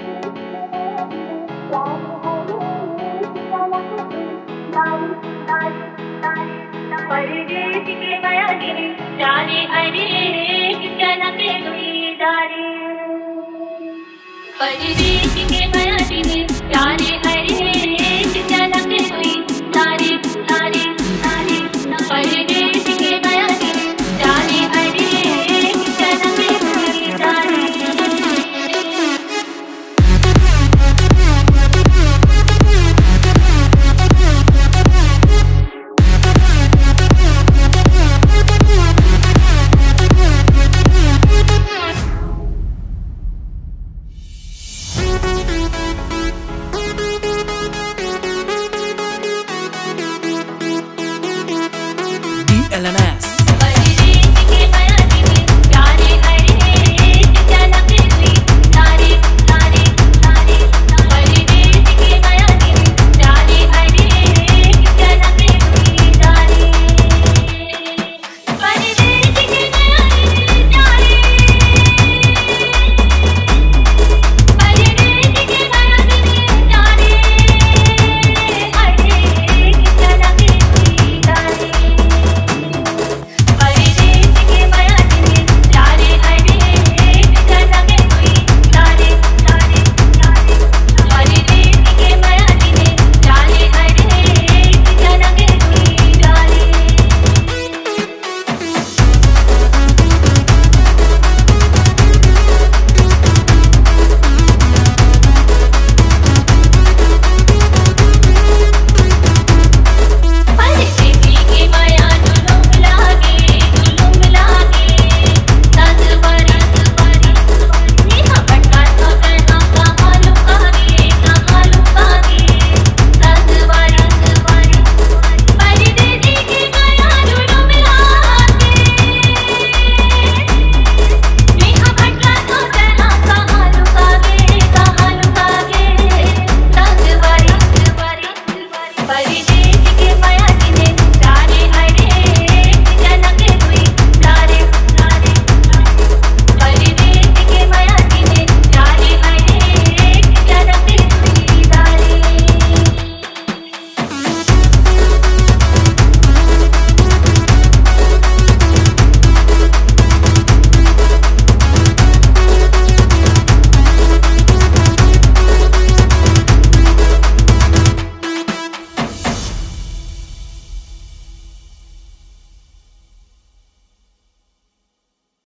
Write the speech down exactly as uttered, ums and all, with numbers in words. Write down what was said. But it is